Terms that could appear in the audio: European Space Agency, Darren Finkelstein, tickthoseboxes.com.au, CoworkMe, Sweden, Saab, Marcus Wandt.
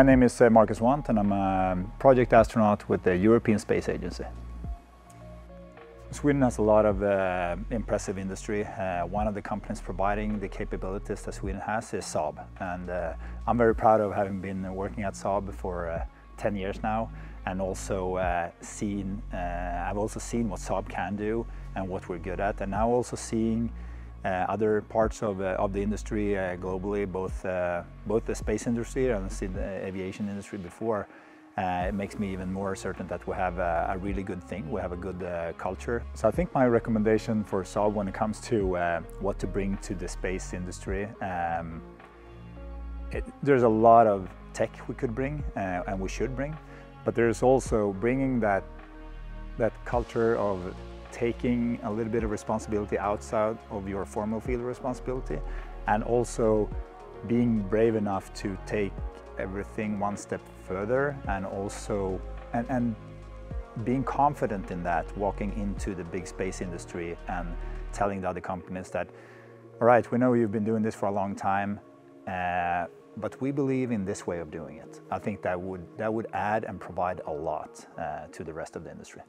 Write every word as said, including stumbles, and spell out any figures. My name is uh, Marcus Wandt, and I'm a project astronaut with the European Space Agency. Sweden has a lot of uh, impressive industry. Uh, one of the companies providing the capabilities that Sweden has is Saab, and uh, I'm very proud of having been working at Saab for uh, ten years now, and also uh, seen, uh, I've also seen what Saab can do and what we're good at, and now also seeing uh, other parts of, uh, of the industry uh, globally, both, uh, both the space industry and the aviation industry before. Uh, it makes me even more certain that we have a, a really good thing, we have a good uh, culture. So I think my recommendation for Saab when it comes to uh, what to bring to the space industry, um, it, there's a lot of tech we could bring uh, and we should bring, but there's also bringing that, that culture of taking a little bit of responsibility outside of your formal field of responsibility, and also being brave enough to take everything one step further, and also and, and being confident in that, walking into the big space industry and telling the other companies that, all right, we know you've been doing this for a long time, uh, but we believe in this way of doing it. I think that would, that would add and provide a lot uh, to the rest of the industry.